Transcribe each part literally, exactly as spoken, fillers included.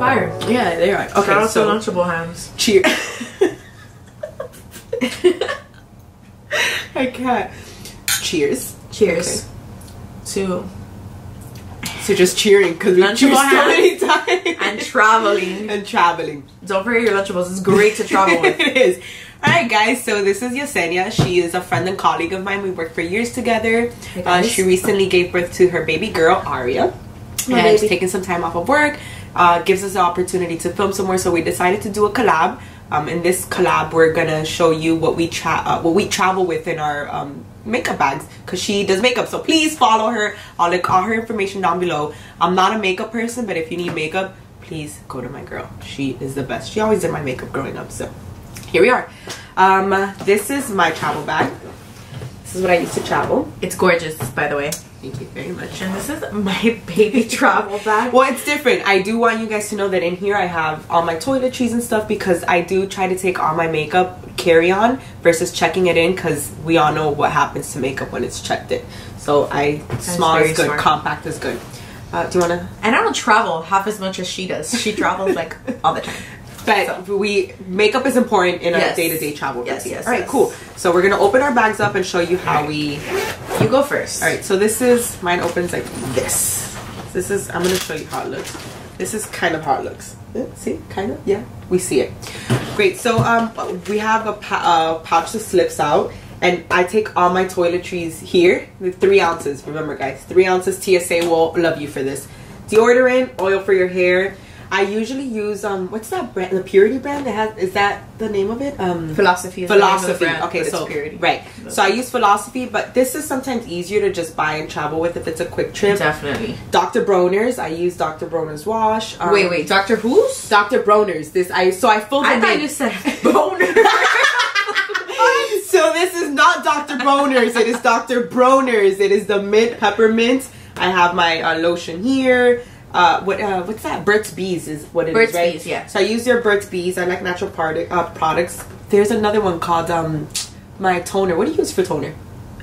fire. Yeah, they are. Okay, shout so out to Lunchable Hams. Cheers. I can't. Cheers. Cheers. Okay. To. So just cheering because we cheered so many times. And traveling. And traveling. Don't forget your Lunchables. It's great to travel with. It is. Alright guys, so this is Yesenia. She is a friend and colleague of mine. We worked for years together. Uh, she recently gave birth to her baby girl, Aria. My and baby. She's taking some time off of work. Uh, gives us the opportunity to film somewhere, so we decided to do a collab. Um, in this collab, we're gonna show you what we tra uh, what we travel with in our um, makeup bags, because she does makeup. So please follow her. I'll link all her information down below. I'm not a makeup person, but if you need makeup, please go to my girl. She is the best. She always did my makeup growing up, so. Here we are. Um, this is my travel bag. This is what I used to travel. It's gorgeous, by the way. Thank you very much. And this is my baby travel bag. Well, it's different. I do want you guys to know that in here I have all my toiletries and stuff, because I do try to take all my makeup carry-on versus checking it in, because we all know what happens to makeup when it's checked in. So I That's small is good, smart. compact is good. Uh, do you wanna? And I don't travel half as much as she does. She travels like all the time. But so. we makeup is important in yes. our day-to-day -day travel routine. Yes, yes. All right, yes. cool. So we're gonna open our bags up and show you how we. You go first. All right. So this is mine. Opens like this. This is. I'm gonna show you how it looks. This is kind of how it looks. See, kind of. Yeah, we see it. Great. So um, we have a uh, pouch that slips out, and I take all my toiletries here. The three ounces. Remember, guys, three ounces. T S A will love you for this. Deodorant, oil for your hair. I usually use um what's that brand, the Purity brand that has, is that the name of it? Um Philosophy. Is Philosophy. The name of the brand, okay, so Purity. Right. So I use Philosophy, but this is sometimes easier to just buy and travel with if it's a quick trip. Definitely. Doctor Bronner's. I use Doctor Bronner's wash. Um, wait, wait, Doctor who's? Doctor Bronner's. This I so I filled. I thought name. you said Boner. So this is not Doctor Bronner's. It is Doctor Bronner's. It is the mint peppermint. I have my uh, lotion here. Uh, what uh, what's that? Burt's Bees is what it Burt's is, right? Bees, yeah. So I use your Burt's Bees. I like natural product uh, products. There's another one called um, my toner. What do you use for toner?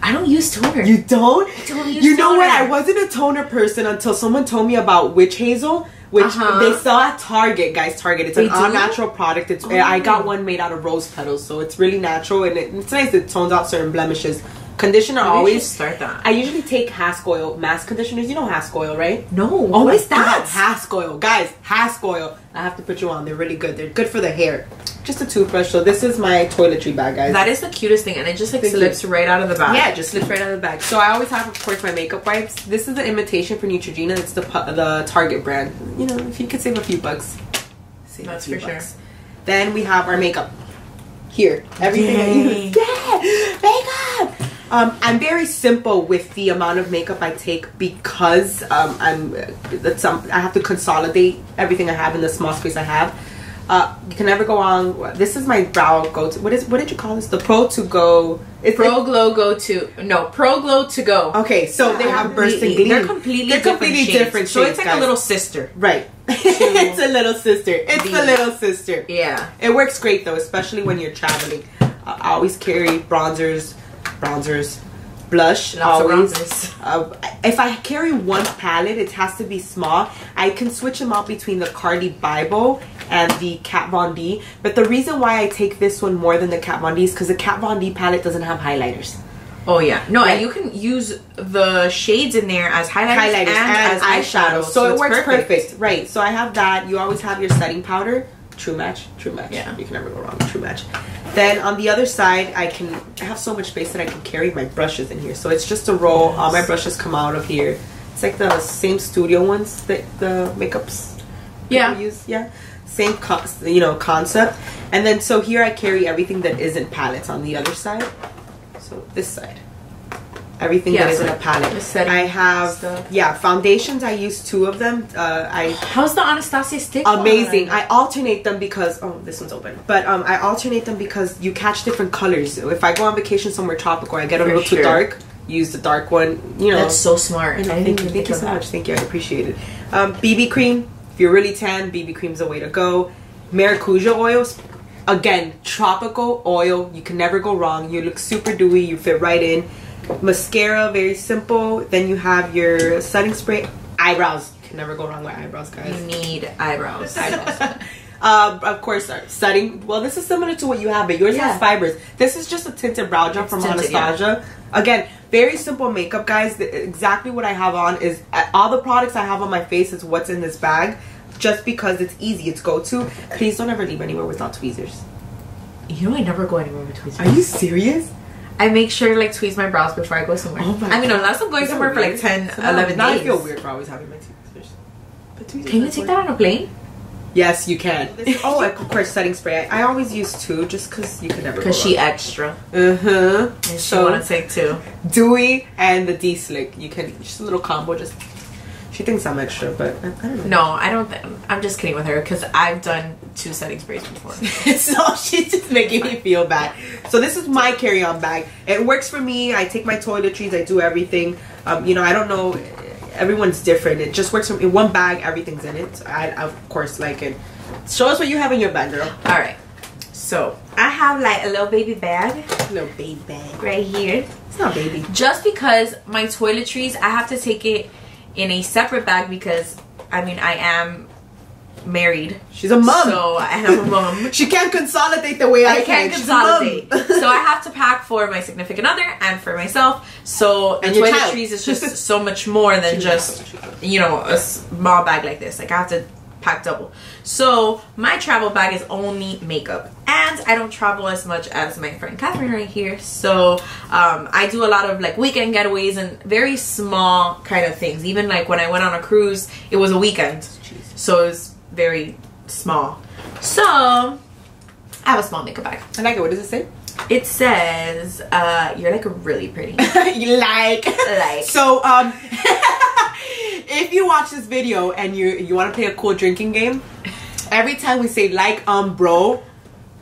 I don't use toner. You don't? I don't use you know toner. What? I wasn't a toner person until someone told me about Witch Hazel, which uh-huh. they sell at Target, guys. Target. It's an all-natural product. It's oh, I got one made out of rose petals, so it's really natural and it, it's nice. It tones out certain blemishes. Conditioner Maybe always start that. I usually take Hask oil mask conditioners. You know Hask oil, right? No. Oh, what is that? God, Hask oil, guys. Hask oil. I have to put you on. They're really good. They're good for the hair. Just a toothbrush. So this is my toiletry bag, guys. That is the cutest thing, and it just like Thank slips you. right out of the bag. Yeah, it just slips right out of the bag. So I always have, of course, my makeup wipes. This is the imitation for Neutrogena. It's the the Target brand. You know, if you could save a few bucks, save that's a few for bucks. sure. Then we have our makeup here. Everything. Yay. I use. Yeah, makeup. Um, I'm very simple with the amount of makeup I take because um, I'm. That's um, I have to consolidate everything I have in the small space I have. Uh, you can never go on. This is my brow go to. What is? What did you call this? The Pro to Go. It's Pro like, Glow Go to. No, Pro Glow to Go. Okay, so yeah, they have Burst and Gleam. They're completely they're different completely shades. different. So shades, it's like guys. a little sister, right? It's a little sister. It's the, a little sister. Yeah, it works great though, especially when you're traveling. Uh, I always carry bronzers. Bronzers, blush, Lots always. Of bronzers. Uh, if I carry one palette, it has to be small. I can switch them out between the Cardi Bible and the Kat Von D. But the reason why I take this one more than the Kat Von D is because the Kat Von D palette doesn't have highlighters. Oh yeah, no, right. And you can use the shades in there as highlighters, highlighters and, and as eyeshadows, eyeshadows. So, so it works perfect. perfect, right? So I have that. You always have your setting powder. True match, true match. Yeah, you can never go wrong with true match. Then on the other side, I can I have so much space that I can carry my brushes in here. So it's just a roll. Yes. All my brushes come out of here. It's like the same studio ones that the makeups. Yeah. Use. Yeah. Same, co you know, concept. And then so here I carry everything that isn't palettes on the other side. So this side, everything yeah, that so isn't a palette. I have stuff. yeah foundations. I use two of them. Uh, I how's the Anastasia stick? Amazing. I alternate them because oh this one's open. But um, I alternate them because you catch different colors. If I go on vacation somewhere tropical, I get a For little sure. too dark. Use the dark one. You know that's so smart. And I thank you, thank you so that. much. Thank you. I appreciate it. Um, B B cream. If you're really tan, B B cream's the way to go. Maracuja oils. Again, tropical oil. You can never go wrong. You look super dewy. You fit right in. Mascara, very simple. Then you have your setting spray. I eyebrows. You can never go wrong with eyebrows, guys. You need eyebrows. Eyebrows. Uh, of course, setting. Well, this is similar to what you have, but yours yeah. has fibers. This is just a tinted brow gel from tinted, Anastasia. Yeah. Again, very simple makeup, guys. The, exactly what I have on is all the products I have on my face is what's in this bag, just because it's easy. It's go to. Please don't ever leave anywhere without tweezers. You know, I never go anywhere with tweezers. Are you serious? I make sure to like tweeze my brows before I go somewhere. Oh my I mean, unless I'm going That's somewhere weird. For like ten, eleven now days. I feel weird for always having my tweezers. But tweezers can you take weird. That on a plane? Yes, you can. Oh, of course, setting spray. I, I always use two just because you can never Because she extra. Uh-huh. And she so, want to take two. Dewy and the D-Slick. You can, just a little combo. Just She thinks I'm extra, but I don't know. No, I don't think. I'm just kidding with her because I've done two setting sprays before. So she's just making me feel bad. So this is my carry-on bag. It works for me. I take my toiletries. I do everything. Um, you know, I don't know. Everyone's different. It just works from in one bag. Everything's in it. I, I of course like it. Show us what you have in your bag, girl. All right, so I have like a little baby bag, little baby bag right here. It's not baby, just because my toiletries I have to take it in a separate bag because I mean I am married. She's a mom, so I am a mom. She can't consolidate the way I, I can. Can't consolidate. So I have to pack for my significant other and for myself. So the toiletries is just so much more than she just you know a small bag like this. Like I have to pack double. So my travel bag is only makeup, and I don't travel as much as my friend Catherine right here. So um, I do a lot of like weekend getaways and very small kind of things. Even like when I went on a cruise, it was a weekend, Jeez. So it was very small. So I have a small makeup bag. I like it. What does it say? It says uh you're like really pretty. You like like so um if you watch this video and you you want to play a cool drinking game, every time we say like um bro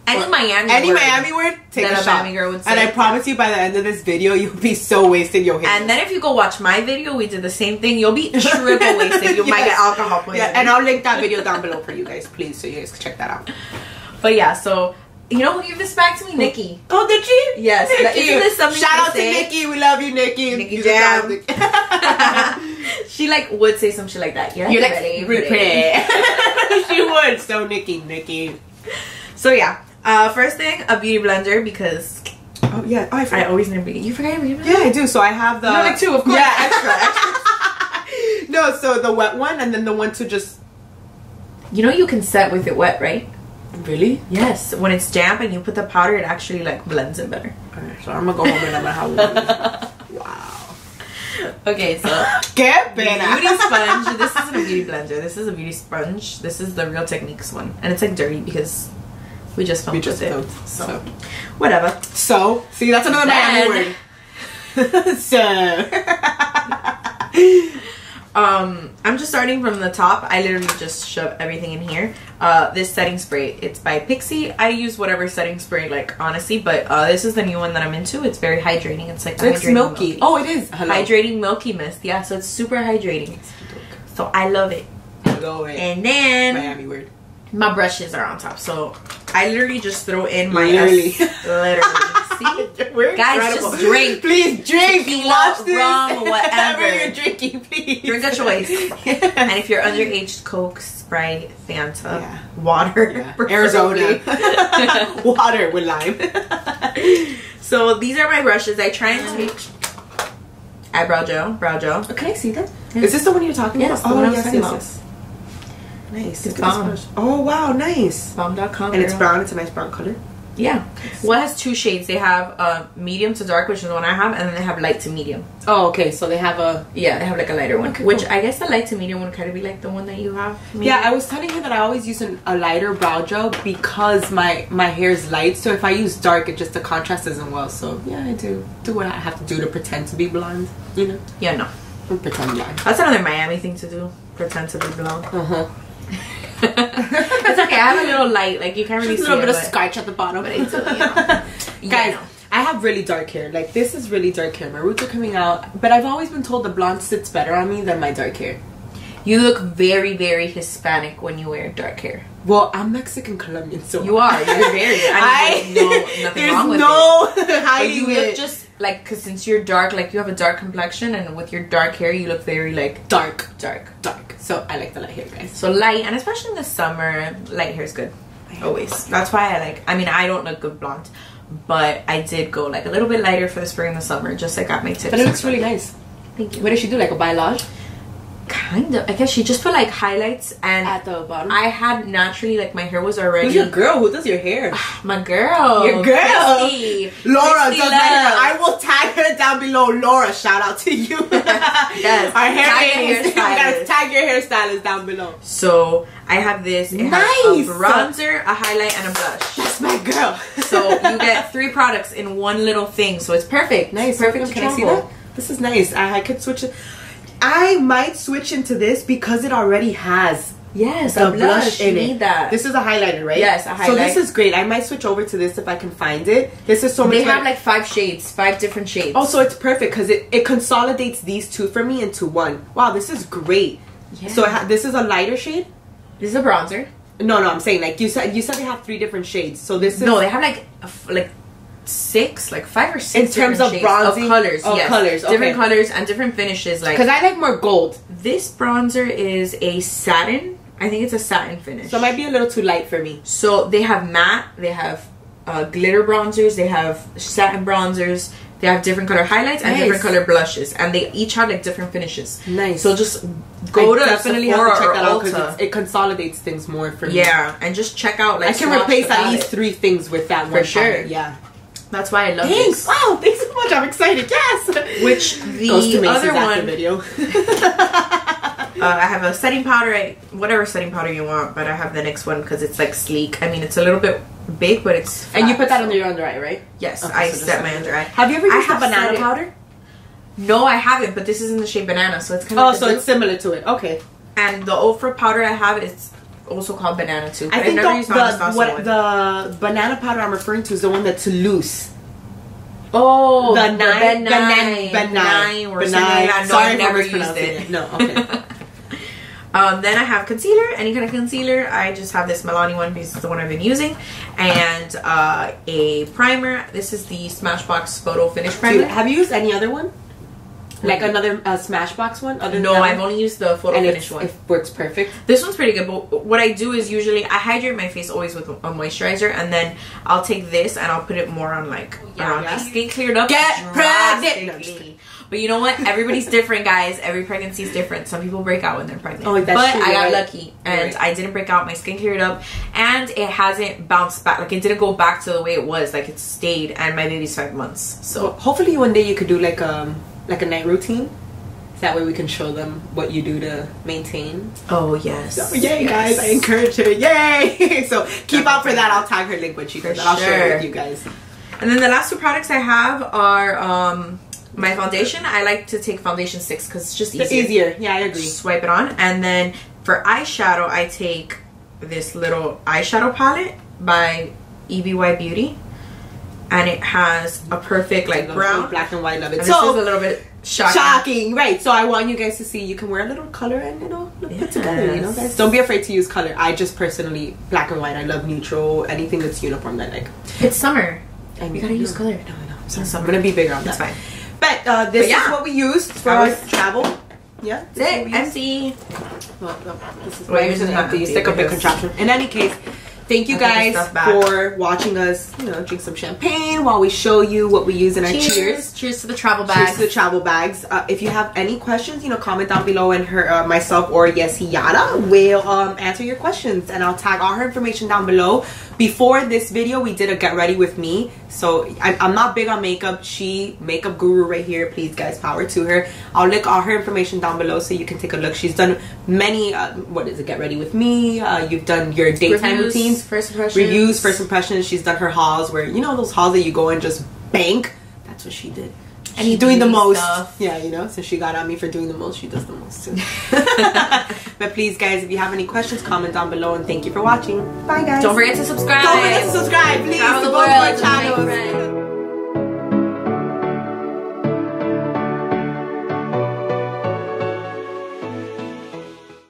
any Miami any word Miami word take a shot girl would say, and I promise you by the end of this video you'll be so wasted you'll hate and it. Then if you go watch my video we did the same thing you'll be triple wasted you yes. might get alcohol poisoning. Yeah, and I'll link that video down below for you guys please so you guys can check that out. But yeah, so you know who gave this back to me? Nikki. Oh, did she? Yes. Nikki. Isn't this something Shout out say? To Nikki. We love you, Nikki. Nikki Jam. She like would say some shit like that. You're, You're like pretty. pretty. pretty. She would. So Nikki, Nikki. So yeah. Uh, first thing, a beauty blender because. Oh yeah. Oh, I, I always need a beauty. You forgot your beauty blender? Yeah, I do. So I have the. You have like two, of course. Yeah, extra, extra. No, so the wet one and then the one to just. You know you can set with it wet, right? Really? Yes. When it's damp and you put the powder, it actually like blends it better. Okay, so I'm gonna go home and I'm gonna have one. Wow. Okay, so get better. Beauty sponge. This isn't a beauty blender. This is a beauty sponge. This is the Real Techniques one, and it's like dirty because we just filmed we just with filmed, it. So. so whatever. So see, that's another Miami word. So. Um, I'm just starting from the top. I literally just shove everything in here. Uh, this setting spray, it's by Pixi. I use whatever setting spray, like, honestly, but uh, this is the new one that I'm into. It's very hydrating. It's like it's hydrating milky. milky. Oh, it is. Hello. Hydrating milky mist. Yeah, so it's super hydrating. So I love it. I love it. And then Miami word. My brushes are on top. So I literally just throw in my literally. literally. See? We're guys, incredible. Just drink. Please drink. Tequila, watch this. Rum, whatever. Whatever you're drinking, please. Drink a choice. Yes. And if you're underage, Coke, Sprite, Fanta, yeah. water, yeah. Arizona, water with lime. So these are my brushes. I try and take eyebrow gel, brow gel. Can I see that? Yes. Is this the one you're talking yes, about? Oh, the one yes, I yes. Nice. It's bomb. Oh wow, nice. bomb dot com. And it's brown. It's a nice brown color. Yeah. Well, it has two shades. They have uh, medium to dark, which is the one I have, and then they have light to medium. Oh, okay. So they have a... Yeah, they have like a lighter one. Okay, which cool. I guess the light to medium one kind of be like the one that you have. Maybe. Yeah, I was telling you that I always use an, a lighter brow gel because my, my hair is light. So if I use dark, it just the contrast isn't well. So yeah, I do. Do what I have to do to pretend to be blonde, you know? Yeah, no. I'm pretend blonde. That's another Miami thing to do. Pretend to be blonde. Uh-huh. It's okay. I have a little light, like you can't really just see a little bit it, of scratch at the bottom, but it's okay, you know. You guys, know. I have really dark hair. Like this is really dark hair. My roots are coming out, but I've always been told the blonde sits better on me than my dark hair. You look very, very Hispanic when you wear dark hair. Well, I'm Mexican Colombian, so you are. You're very. I, mean, I there's no nothing wrong with no it. There's no hiding it. You look just like, because since you're dark, like, you have a dark complexion, and with your dark hair, you look very, like, dark, dark, dark. So I like the light hair, guys. So light, and especially in the summer, light hair is good. Always. That's why I like, I mean, I don't look good blonde, but I did go, like, a little bit lighter for the spring and the summer, just like at my tips. But it looks really nice. Thank you. What did she do, like a balayage? Kind of. I guess she just put, like, highlights and... At the bottom? I had naturally, like, my hair was already... Who's your girl? Who does your hair? My girl. Your girl? Christy. Laura Christy does my hair. I will tag her down below. Laura, shout out to you. Yes. Our hair hairstylist. You gotta tag your hairstylist down below. So, I have this. It nice. Has a bronzer, a highlight, and a blush. That's my girl. So, you get three products in one little thing. So, it's perfect. Nice. Perfect. Can I see that? This is nice. I, I could switch it. I might switch into this because it already has yes the blush in it. That. This is a highlighter, right? Yes, a highlighter. So this is great. I might switch over to this if I can find it. This is so much. They have like five shades, five different shades. Oh, so it's perfect because it, it consolidates these two for me into one. Wow, this is great. Yeah. So it ha this is a lighter shade? This is a bronzer. No, no, I'm saying like you said you said they have three different shades. So this is No, they have like a, like six like five or six in terms of bronzing of colors oh, yes colors okay. different colors and different finishes like because I like more gold. This bronzer is a satin, I think it's a satin finish, so it might be a little too light for me. So they have matte, they have uh glitter bronzers, they have satin bronzers, they have different color highlights and nice. Different color blushes, and they each have like different finishes. Nice. So just go I to definitely Sephora have to check that out because it consolidates things more for me. Yeah, and just check out like I can replace at least three things with that one for sure palette. Yeah. That's why I love thanks. This. Wow, thanks so much. I'm excited. Yes. Which the other one. Video. uh, I have a setting powder. I, whatever setting powder you want, but I have the next one because it's like sleek. I mean, it's a little bit big, but it's. Flat, and you put that so. Under your under eye, right? Yes, okay, I so set my under eye. Have you ever used a banana powder? No, I haven't. But this is in the shade banana, so it's kind of. Oh, so it's similar to it. Okay. And the Ofra powder I have is. Also called banana too. I think the, the, what, the banana powder I'm referring to is the one that's loose. Oh, the nine, the nine, the nine, or something. No, sorry, I've never used it. it. No, okay. um, then I have concealer, any kind of concealer. I just have this Milani one because it's the one I've been using, and uh, a primer. This is the Smashbox Photo Finish primer. Dude, have you used any other one? Like another uh, Smashbox one? Other no, I've only used the Photo and Finish it, one. It works perfect. This one's pretty good, but what I do is usually I hydrate my face always with a moisturizer, and then I'll take this and I'll put it more on like yeah, around yeah. my skin cleared up. Get pregnant! But you know what? Everybody's different, guys. Every pregnancy is different. Some people break out when they're pregnant. Oh, that's but true, I got right? lucky and right. I didn't break out. My skin cleared up, and it hasn't bounced back. Like it didn't go back to the way it was. Like it stayed, and my baby's five months. So well, hopefully one day you could do like um. like a night routine, so that way we can show them what you do to maintain. Oh yes, so, yay yes. guys! I encourage her. Yay! So keep Definitely. Out for that. I'll tag her link when she does. I'll sure. share it with you guys. And then the last two products I have are um, my foundation. I like to take foundation sticks because it's just easier. It's easier. Yeah, I agree. Just swipe it on, and then for eyeshadow, I take this little eyeshadow palette by E B Y Beauty. And it has a perfect like brown, black and white. Love it. And so this is a little bit shocking. Shocking, right? So I want you guys to see. You can wear a little color and you know look yes. put together. You know, guys. Don't be afraid to use color. I just personally black and white. I love neutral. Anything that's uniform. That like it's summer. I mean, you gotta use color. No, no. It's not summer. I'm gonna be bigger on that. That's fine. But uh, this but yeah. is what we used for our travel. Yeah. This it. Empty. Well, no, this is why we didn't have to use like a big contraption. In any case. Thank you guys for watching us, you know, drink some champagne while we show you what we use in our cheers. Cheers, cheers to the travel bags. Cheers to the travel bags. Uh, if you have any questions, you know, comment down below and her, uh, myself or Yesenia will um, answer your questions. And I'll tag all her information down below. Before this video, we did a get ready with me. So I, I'm not big on makeup. She makeup guru right here. Please, guys, power to her. I'll link all her information down below so you can take a look. She's done many, uh, what is it, get ready with me. Uh, you've done your daytime routine. First impressions. Reviews, first impressions. She's done her hauls where, you know, those hauls that you go and just bank. That's what she did. And she's doing the most. Stuff. Yeah, you know, so she got on me for doing the most. She does the most too. But please, guys, if you have any questions, comment down below. And thank you for watching. Bye, guys. Don't forget to subscribe. Don't forget to subscribe, please. To both of our channels.